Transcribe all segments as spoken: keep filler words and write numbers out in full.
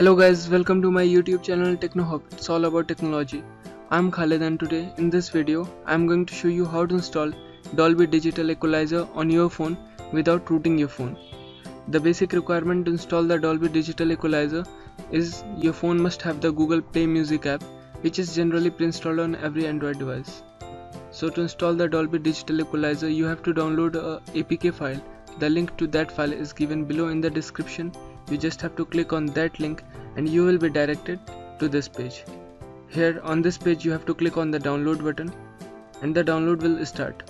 Hello guys, welcome to my YouTube channel TechnoHub. It's all about technology. I'm Khaled, and today in this video I'm going to show you how to install Dolby Digital Equalizer on your phone without rooting your phone. The basic requirement to install the Dolby Digital Equalizer is your phone must have the Google Play Music app, which is generally pre-installed on every Android device. So to install the Dolby Digital Equalizer you have to download a A P K file. The link to that file is given below in the description. You just have to click on that link and you will be directed to this page. Here on this page you have to click on the download button and the download will start.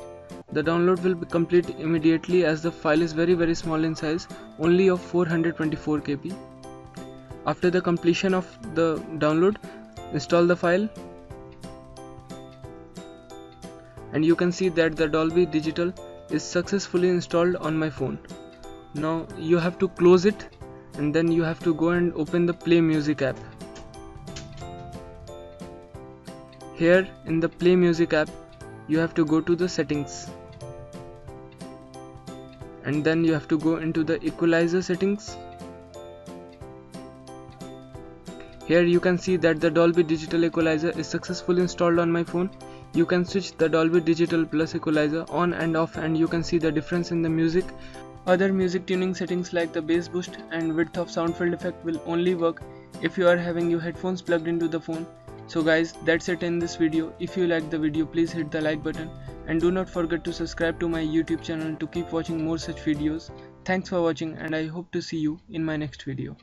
The download will be complete immediately as the file is very very small in size, only of four hundred twenty-four K B. After the completion of the download, install the file and you can see that the Dolby Digital is successfully installed on my phone. Now you have to close it and then you have to go and open the Play Music app. Here in the Play Music app you have to go to the settings and then you have to go into the equalizer settings. Here you can see that the Dolby Digital Equalizer is successfully installed on my phone. You can switch the Dolby Digital Plus Equalizer on and off and you can see the difference in the music. Other music tuning settings like the bass boost and width of sound field effect will only work if you are having your headphones plugged into the phone. So guys, that's it in this video. If you like the video, please hit the like button and do not forget to subscribe to my YouTube channel to keep watching more such videos. Thanks for watching and I hope to see you in my next video.